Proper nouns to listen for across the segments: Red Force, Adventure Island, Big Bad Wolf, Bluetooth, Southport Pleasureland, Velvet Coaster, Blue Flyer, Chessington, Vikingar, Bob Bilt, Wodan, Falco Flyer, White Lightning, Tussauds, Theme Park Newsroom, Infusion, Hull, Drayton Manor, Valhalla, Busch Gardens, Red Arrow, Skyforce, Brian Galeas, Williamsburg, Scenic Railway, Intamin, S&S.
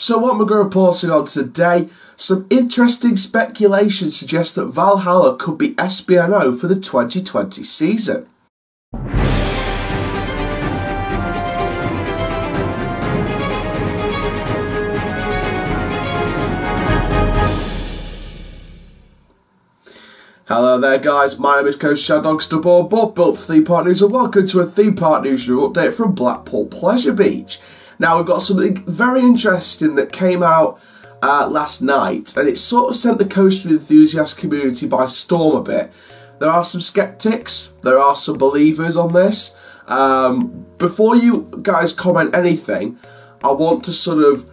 So what am I going to reporting on today? Some interesting speculation suggests that Valhalla could be SBNO for the 2020 season. Hello there guys, my name is Coach Chall Chats, Bob Bilt for Theme Park News, and welcome to a Theme Park Newsroom update from Blackpool Pleasure Beach. Now we've got something very interesting that came out last night, and it sort of sent the coaster enthusiast community by storm a bit. There are some skeptics, there are some believers on this. Before you guys comment anything, I want to sort of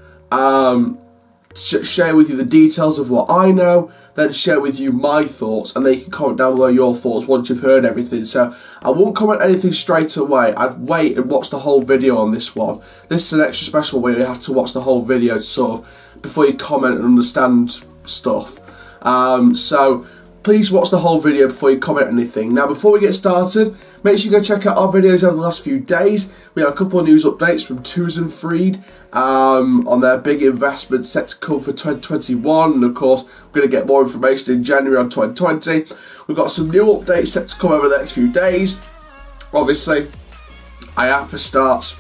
share with you the details of what I know, then share with you my thoughts, and then you can comment down below your thoughts once you've heard everything. So I won't comment anything straight away. I'd wait and watch the whole video on this one. This is an extra special where you have to watch the whole video sort of before you comment and understand stuff. So please watch the whole video before you comment anything. Now before we get started, make sure you go check out our videos over the last few days. We had a couple of news updates from Tussauds and Freed on their big investment set to come for 2021, and of course we're going to get more information in January on 2020. We've got some new updates set to come over the next few days. Obviously IAPA starts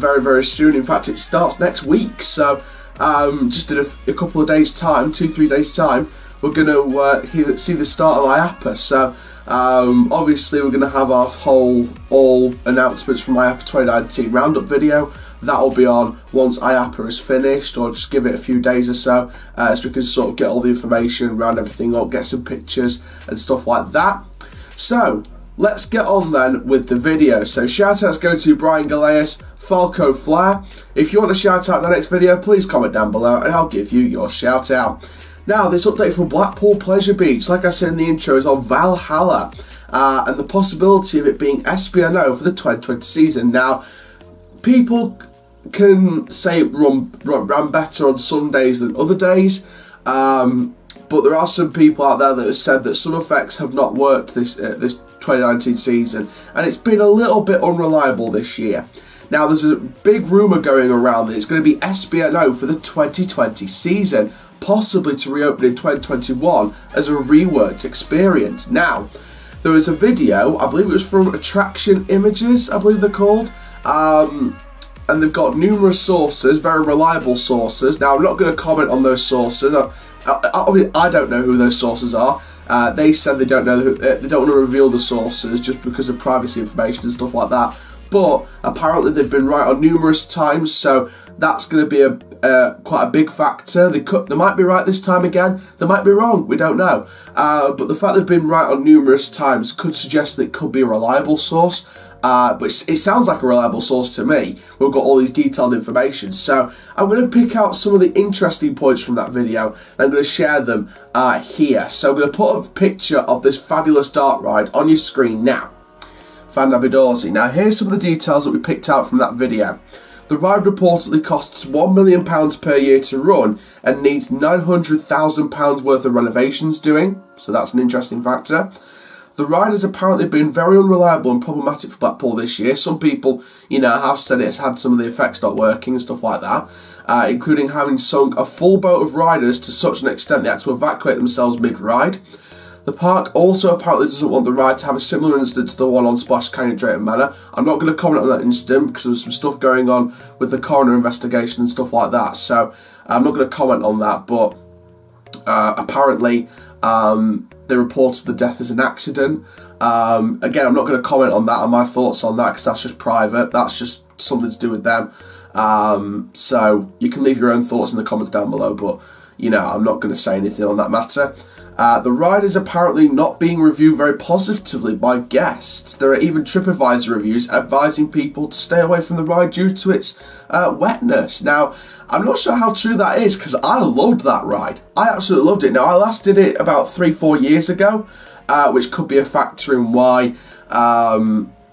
very, very soon. In fact, it starts next week, so just in a couple of days time, 2-3 days time, we're going to see the start of IAPA. So obviously we're going to have our whole all announcements from IAPA 2019 roundup video. That'll be on once IAPA is finished, or just give it a few days or so, so we can sort of get all the information, round everything up, get some pictures and stuff like that. So let's get on then with the video. So shout outs go to Brian Galeas, Falco Flyer. If you want a shout out in the next video, please comment down below and I'll give you your shout out. Now, this update from Blackpool Pleasure Beach, like I said in the intro, is on Valhalla and the possibility of it being SBNO for the 2020 season. Now, people can say it ran better on some days than other days, but there are some people out there that have said that some effects have not worked this 2019 season, and it's been a little bit unreliable this year. Now, there's a big rumour going around that it's going to be SBNO for the 2020 season, possibly to reopen in 2021 as a reworked experience. Now, there was a video, I believe it was from Attraction Images, I believe they're called, and they've got numerous sources, very reliable sources. Now, I'm not going to comment on those sources. I don't know who those sources are. They said they don't know, they don't want to reveal the sources just because of privacy information and stuff like that. But apparently they've been right on numerous times, so that's going to be a quite a big factor. They might be right this time again, they might be wrong, we don't know. But the fact they've been right on numerous times could suggest that it could be a reliable source. But it sounds like a reliable source to me. We've got all these detailed information. So I'm going to pick out some of the interesting points from that video, and I'm going to share them here. So I'm going to put a picture of this fabulous dart ride on your screen now. Now, here's some of the details that we picked out from that video. The ride reportedly costs £1 million per year to run and needs £900,000 worth of renovations doing, so that's an interesting factor. The ride has apparently been very unreliable and problematic for Blackpool this year. Some people, you know, have said it's had some of the effects not working and stuff like that, including having sunk a full boat of riders to such an extent they had to evacuate themselves mid-ride. The park also apparently doesn't want the ride to have a similar incident to the one on Splash Canyon, Drayton Manor. I'm not going to comment on that incident because there's some stuff going on with the coroner investigation and stuff like that, so I'm not going to comment on that, but apparently they reported the death as an accident. Again, I'm not going to comment on that and my thoughts on that because that's just private, that's just something to do with them. So you can leave your own thoughts in the comments down below, but you know, I'm not going to say anything on that matter. The ride is apparently not being reviewed very positively by guests. There are even TripAdvisor reviews advising people to stay away from the ride due to its wetness. Now, I'm not sure how true that is because I loved that ride. I absolutely loved it. Now, I last did it about 3-4 years ago, which could be a factor in why,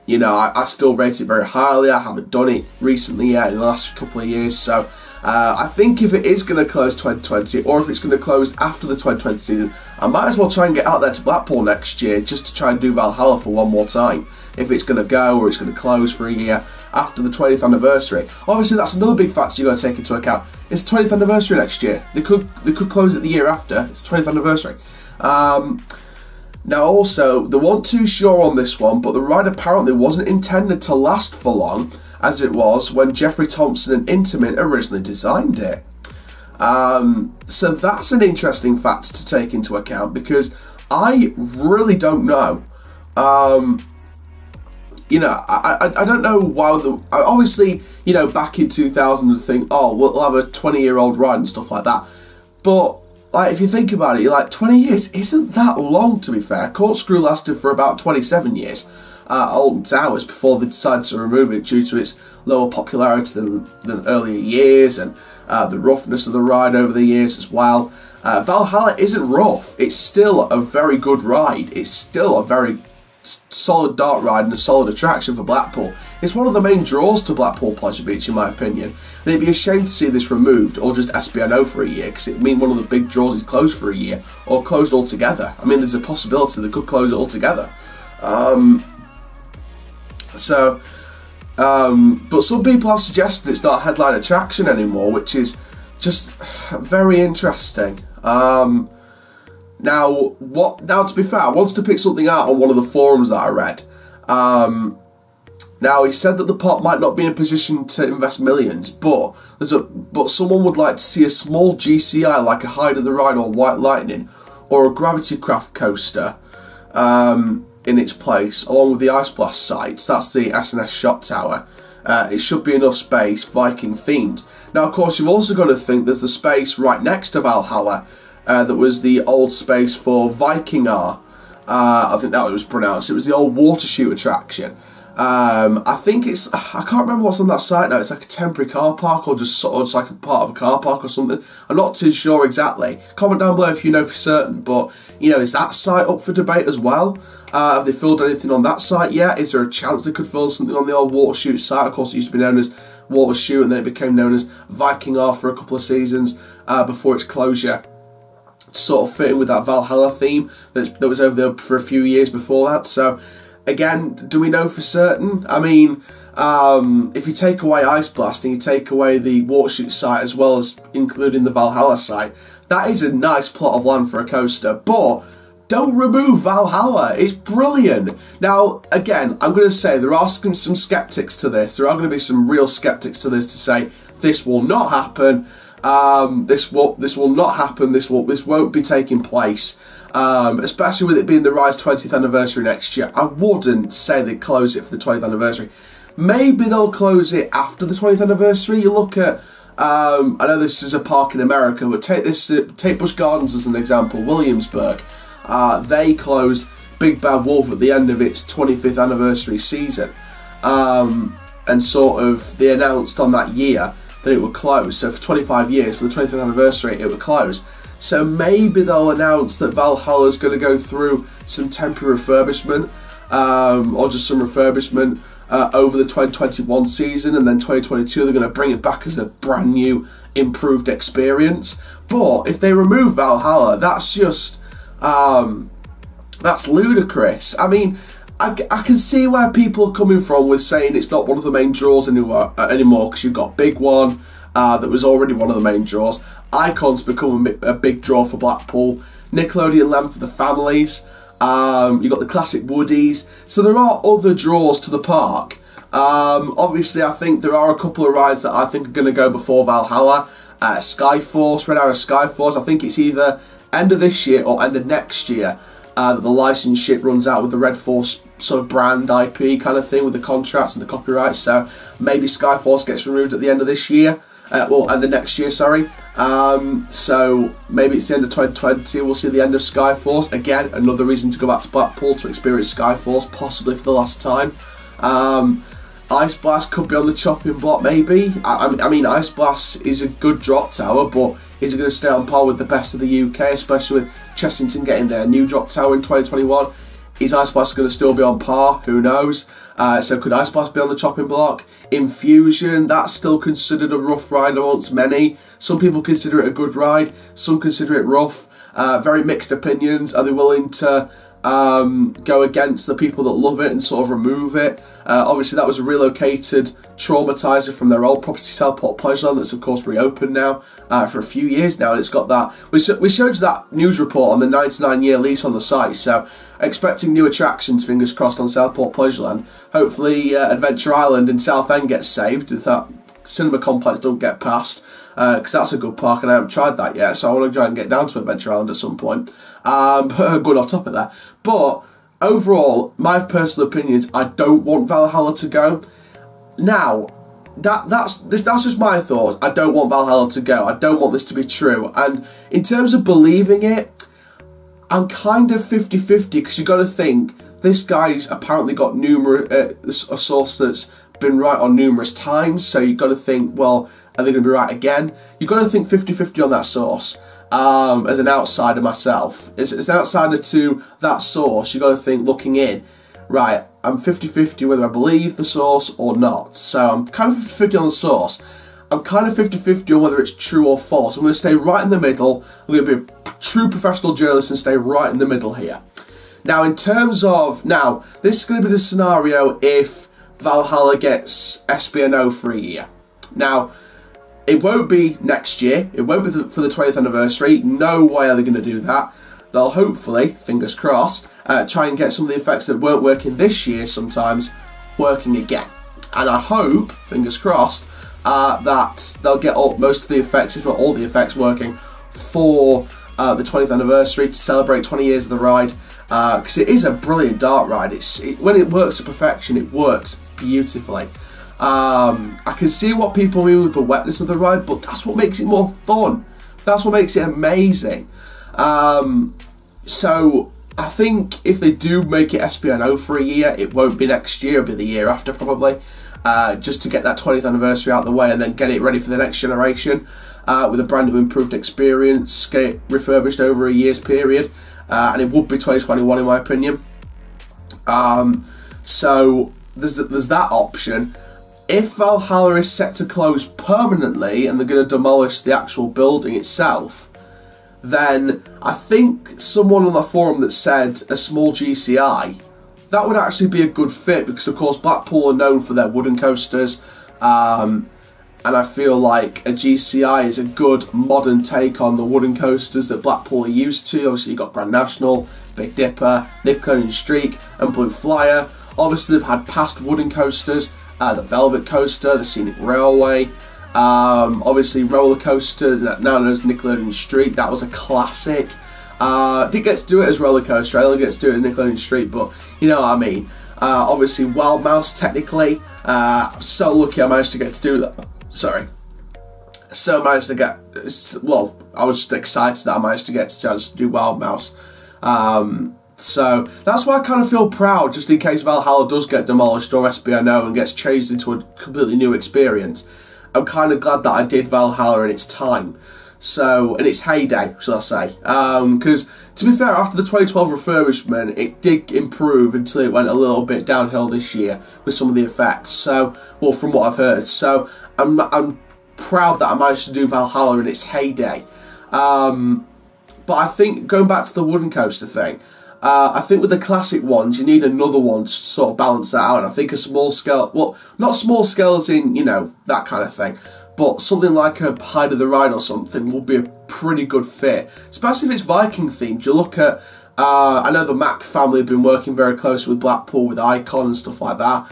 you know, I still rate it very highly. I haven't done it recently yet in the last couple of years, so... I think if it is going to close 2020, or if it's going to close after the 2020 season, I might as well try and get out there to Blackpool next year just to try and do Valhalla for one more time. If it's going to go or it's going to close for a year, after the 20th anniversary. Obviously that's another big factor you've got to take into account. It's the 20th anniversary next year. They could close it the year after. It's the 20th anniversary. Now also, they weren't too sure on this one, but the ride apparently wasn't intended to last for long, as it was when Jeffrey Thompson and Intamin originally designed it. So that's an interesting fact to take into account, because I really don't know. You know, I don't know why the... Obviously, you know, back in 2000 and think, oh, we'll have a 20-year-old ride and stuff like that. But, like, if you think about it, you're like, 20 years isn't that long, to be fair. Corkscrew lasted for about 27 years. Alton Towers, before they decided to remove it due to its lower popularity than earlier years, and the roughness of the ride over the years as well. Valhalla isn't rough. It's still a very good ride. It's still a very solid dart ride and a solid attraction for Blackpool. It's one of the main draws to Blackpool Pleasure Beach, in my opinion, and it'd be a shame to see this removed or just SBNO for a year, because it'd mean one of the big draws is closed for a year, or closed altogether. I mean, there's a possibility they could close it altogether. But some people have suggested it's not a headline attraction anymore, which is just very interesting. Now, to be fair, I wanted to pick something out on one of the forums that I read. Now, he said that the park might not be in a position to invest millions, but someone would like to see a small GCI like a Hide of the Ride or White Lightning, or a Gravity Craft coaster, in its place, along with the Ice Blast sites. That's the S&S Shot Tower. It should be enough space, Viking themed. Now, of course, you've also got to think there's the space right next to Valhalla, that was the old space for Vikingar. I think that was pronounced. It was the old Water Shoot attraction. I think it's... I can't remember what's on that site now. It's like a temporary car park, or just sort of like a part of a car park or something. I'm not too sure exactly. Comment down below if you know for certain. But, you know, is that site up for debate as well? Have they filled anything on that site yet? Is there a chance they could fill something on the old Water Shoot site? Of course, it used to be known as Water Shoot, and then it became known as Vikingar for a couple of seasons before its closure. Sort of fitting with that Valhalla theme that was over there for a few years before that. So, again, do we know for certain? I mean, if you take away Ice Blast and you take away the Water Shoot site as well as including the Valhalla site, that is a nice plot of land for a coaster. But don't remove Valhalla. It's brilliant. Now, again, I'm going to say there are some skeptics to this. There are going to be some real skeptics to this to say this will not happen. This won't be taking place, especially with it being the ride's 20th anniversary next year. I wouldn't say they close it for the 20th anniversary. Maybe they'll close it after the 20th anniversary. You look at, I know this is a park in America, but take Busch Gardens as an example, Williamsburg. They closed Big Bad Wolf at the end of its 25th anniversary season, and sort of they announced on that year that it would close. So for 25 years, for the 20th anniversary, it would close. So maybe they'll announce that Valhalla's going to go through some temporary refurbishment, or just some refurbishment over the 2021 season, and then 2022 they're going to bring it back as a brand new, improved experience. But if they remove Valhalla, that's just, that's ludicrous. I mean, I can see where people are coming from with saying it's not one of the main draws anymore, because you've got Big One that was already one of the main draws. Icon's become a big draw for Blackpool. Nickelodeon Land for the families. You've got the classic Woodies. So there are other draws to the park. Obviously, I think there are a couple of rides that I think are going to go before Valhalla. Skyforce, Red Arrow Skyforce. I think it's either end of this year or end of next year. That the licenseship runs out with the Red Force sort of brand IP kind of thing, with the contracts and the copyrights. So maybe Skyforce gets removed at the end of this year, and the next year, sorry. So maybe it's the end of 2020. We'll see the end of Skyforce. Again, another reason to go back to Blackpool to experience Skyforce, possibly for the last time. Ice Blast could be on the chopping block, maybe. I mean, Ice Blast is a good drop tower, but is it going to stay on par with the best of the UK, especially with Chessington getting their new drop tower in 2021? Is Ice Blast going to still be on par? Who knows? So could Ice Blast be on the chopping block? Infusion, that's still considered a rough ride amongst many. Some people consider it a good ride, some consider it rough. Very mixed opinions. Are they willing to go against the people that love it and sort of remove it. Obviously that was a relocated traumatizer from their old property, Southport Pleasureland, that's of course reopened now for a few years now, and it's got that. We showed you that news report on the 99-year lease on the site, so expecting new attractions, fingers crossed, on Southport Pleasureland. Hopefully Adventure Island in Southend gets saved if that cinema complex don't get passed, because that's a good park and I haven't tried that yet, so I want to try and get down to Adventure Island at some point. Going off topic there, but overall, my personal opinion is I don't want Valhalla to go. Now, that's just my thoughts. I don't want Valhalla to go. I don't want this to be true. And in terms of believing it, I'm kind of 50-50, because you got to think this guy's apparently got numerous a source that's been right on numerous times, so you've got to think, well, are they going to be right again? You've got to think 50-50 on that source. As an outsider myself, as an outsider to that source, you've got to think, looking in, right, I'm 50-50 whether I believe the source or not. So I'm kind of 50-50 on the source. I'm kind of 50-50 on whether it's true or false. I'm going to stay right in the middle. I'm going to be a true professional journalist and stay right in the middle here. Now, in terms of, now, this is going to be the scenario if Valhalla gets SBNO for a year. Now, it won't be next year. It won't be for the 20th anniversary. No way are they going to do that. They'll hopefully, fingers crossed, try and get some of the effects that weren't working this year sometimes working again. And I hope, fingers crossed, that they'll get all, most of the effects, if not all the effects, working for the 20th anniversary to celebrate 20 years of the ride. Because it is a brilliant dart ride. When it works to perfection, it works beautifully. I can see what people mean with the wetness of the ride, but that's what makes it more fun. That's what makes it amazing. So I think if they do make it SBNO for a year, it won't be next year, it'll be the year after probably, just to get that 20th anniversary out of the way and then get it ready for the next generation with a brand new improved experience, get it refurbished over a year's period. And it would be 2021 in my opinion. So there's that option. If Valhalla is set to close permanently and they're going to demolish the actual building itself, then I think someone on the forum that said a small GCI, that would actually be a good fit, because of course Blackpool are known for their wooden coasters, and I feel like a GCI is a good modern take on the wooden coasters that Blackpool are used to. Obviously you've got Grand National, Big Dipper, Nickelodeon Street and Blue Flyer. Obviously they've had past wooden coasters, the Velvet Coaster, the Scenic Railway, obviously Roller Coaster, now known as Nickelodeon Street, that was a classic. Didn't get to do it as Roller Coaster, I only get to do it as Nickelodeon Street, but you know what I mean. Obviously Wild Mouse technically, I'm so lucky I managed to get to do that. Sorry. So managed to get, well, I was just excited that I managed to get the chance to do Wild Mouse. So that's why I kind of feel proud, just in case Valhalla does get demolished or SBNO and gets changed into a completely new experience. I'm kind of glad that I did Valhalla in its time. So, in its heyday, shall I say. Because, to be fair, after the 2012 refurbishment, it did improve until it went a little bit downhill this year with some of the effects. So, well, from what I've heard. So, I'm proud that I managed to do Valhalla in its heyday. But I think, going back to the wooden coaster thing, I think with the classic ones, you need another one to sort of balance that out. And I think a small scale, well, not small scales in, you know, that kind of thing, but something like a Hide of the Ride or something would be a pretty good fit. Especially if it's Viking themed. You look at, I know the Mack family have been working very close with Blackpool, with Icon and stuff like that.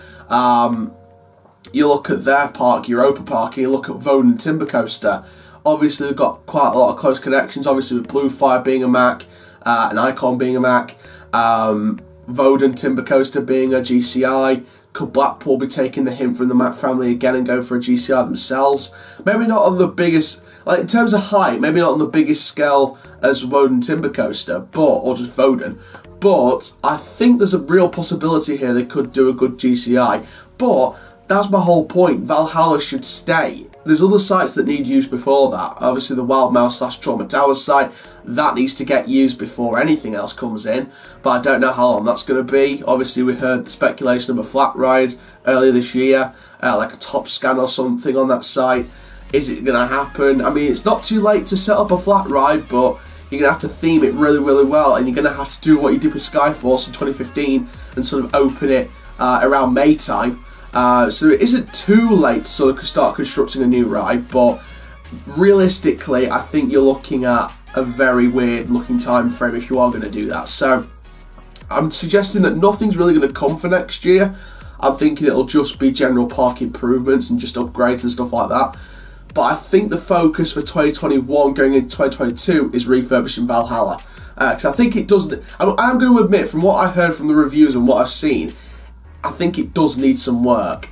You look at their park, Europa Park, and you look at Wodan Timber Coaster. Obviously, they've got quite a lot of close connections, obviously with Blue Fire being a Mack, an Icon being a Mack, Wodan Timber Coaster being a GCI. Could Blackpool be taking the hint from the Mack family again and go for a GCI themselves? Maybe not on the biggest, like in terms of height, maybe not on the biggest scale as Wodan Timber Coaster, but, or just Wodan. But I think there's a real possibility here they could do a good GCI. But that's my whole point. Valhalla should stay. There's other sites that need use before that. Obviously the Wild Mouse / Trauma Tower site, that needs to get used before anything else comes in. But I don't know how long that's going to be. Obviously we heard the speculation of a flat ride earlier this year, like a top scan or something on that site. Is it going to happen? I mean, it's not too late to set up a flat ride, but you're going to have to theme it really, really well, and you're going to have to do what you did with Skyforce in 2015 and sort of open it around May time. So it isn't too late to sort of start constructing a new ride, but realistically, I think you're looking at a very weird looking time frame if you are going to do that. So I'm suggesting that nothing's really going to come for next year. I'm thinking it'll just be general park improvements and just upgrades and stuff like that. But I think the focus for 2021 going into 2022 is refurbishing Valhalla. Because I think it doesn't... I'm going to admit, from what I heard from the reviews and what I've seen, I think it does need some work.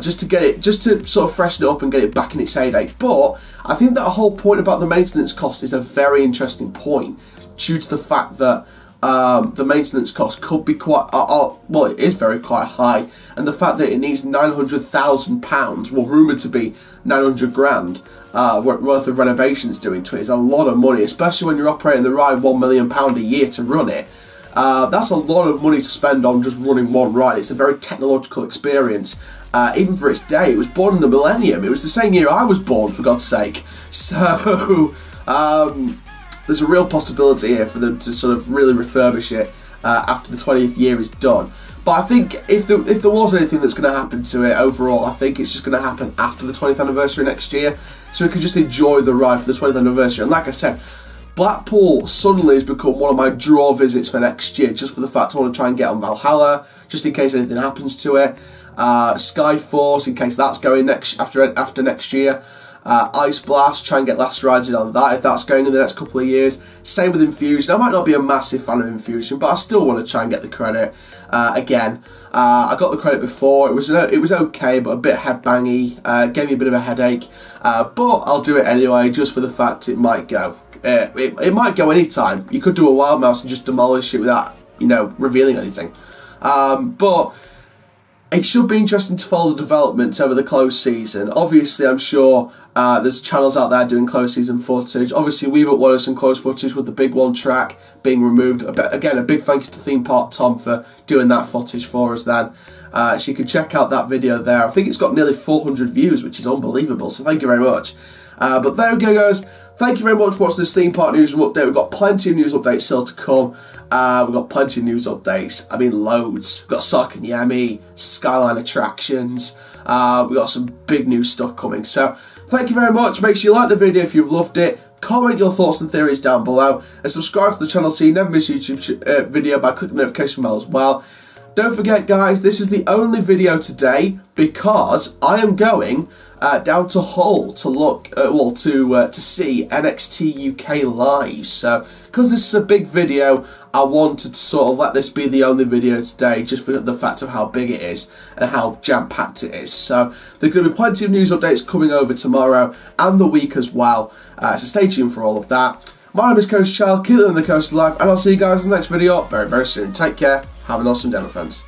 Just to get it, just to sort of freshen it up and get it back in its heyday. But I think that whole point about the maintenance cost is a very interesting point, due to the fact that the maintenance cost could be quite, well, it is quite high, and the fact that it needs £900,000, well, rumoured to be 900 grand worth of renovations doing to it is a lot of money, especially when you're operating the ride £1 million a year to run it. That's a lot of money to spend on just running one ride. It's a very technological experience. Even for its day, it was born in the millennium. It was the same year I was born, for God's sake. So, there's a real possibility here for them to sort of really refurbish it after the 20th year is done. But I think if there was anything that's going to happen to it overall, I think it's just going to happen after the 20th anniversary next year. So we can just enjoy the ride for the 20th anniversary. And like I said, Blackpool suddenly has become one of my draw visits for next year, just for the fact I want to try and get on Valhalla, just in case anything happens to it. Skyforce, in case that's going next after next year. Ice Blast, try and get last rides in on that, if that's going in the next couple of years. Same with Infusion. I might not be a massive fan of Infusion, but I still want to try and get the credit again. I got the credit before. It was okay, but a bit headbangy. Gave me a bit of a headache, but I'll do it anyway, just for the fact it might go. It might go anytime. You could do a Wild Mouse and just demolish it without, you know, revealing anything. But it should be interesting to follow the developments over the close season. Obviously, I'm sure there's channels out there doing close season footage. Obviously, we've uploaded some close footage with the Big One track being removed. Again, a big thank you to Theme Park Tom for doing that footage for us then. So you can check out that video there. I think it's got nearly 400 views, which is unbelievable. So thank you very much. But there we go, guys. Thank you very much for watching this Theme Park Newsroom update. We've got plenty of news updates still to come. We've got plenty of news updates. I mean, loads. We've got Sarkanyami, Skyline Attractions. We've got some big new stuff coming. So, thank you very much. Make sure you like the video if you've loved it. Comment your thoughts and theories down below. And subscribe to the channel so you never miss a YouTube video by clicking the notification bell as well. Don't forget, guys, this is the only video today because I am going... down to Hull to look, well, to see NXT UK live. So, because this is a big video, I wanted to sort of let this be the only video today, just for the fact of how big it is and how jam-packed it is. So, there's going to be plenty of news updates coming over tomorrow and the week as well. So, stay tuned for all of that. My name is Coach Chall, keep living the coast of life, and I'll see you guys in the next video very, very soon. Take care. Have an awesome day, my friends.